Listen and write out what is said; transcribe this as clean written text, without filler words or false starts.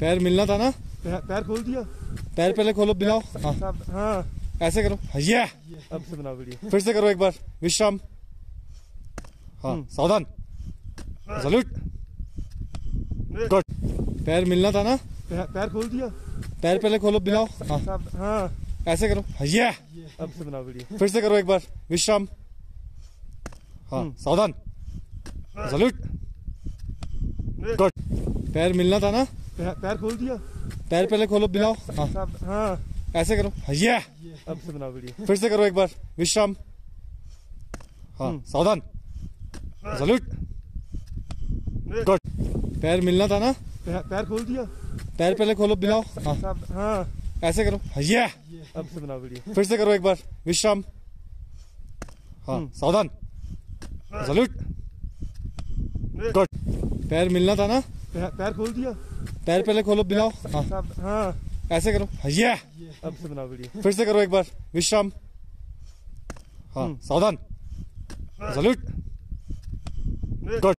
पैर मिलना था ना, पैर खोल दिया, पैर पहले खोलो, बिलाओ। हाँ ऐसे करो, ये अब से बनाओ वीडियो, फिर से करो एक बार विश्राम। हाँ सावधान, सल्यूट, गुड। पैर मिलना था ना, पैर खोल दिया, पैर पहले खोलो, बिलाओ। हाँ ऐसे करो, ये अब से बनाओ वीडियो, फिर से करो एक बार विश्राम। हाँ सावधान, सल्यूट, गुड। पैर मिलना था ना, पैर खोल दिया, पैर पहले खोलो, बिलाओ। हाँ ऐसे करो, ये अब से बनाओ वीडियो, फिर से करो एक बार विश्राम। हाँ सावधान, सल्यूट, गुड। पैर मिलना था ना, पैर खोल दिया, पैर पहले खोलो, बिलाओ। हाँ ऐसे करो, ये अब से बनाओ वीडियो, फिर से करो एक बार विश्राम। हाँ सावधान, सल्यूट, गुड। पैर मिलना था ना, पैर खोल दिया, पैर पहले खोलो, बिलाओ। हाँ ऐसे करो, ये अब से बनाओ वीडियो, फिर से करो एक बार विश्राम। हाँ सावधान, सल्यूट, गुड।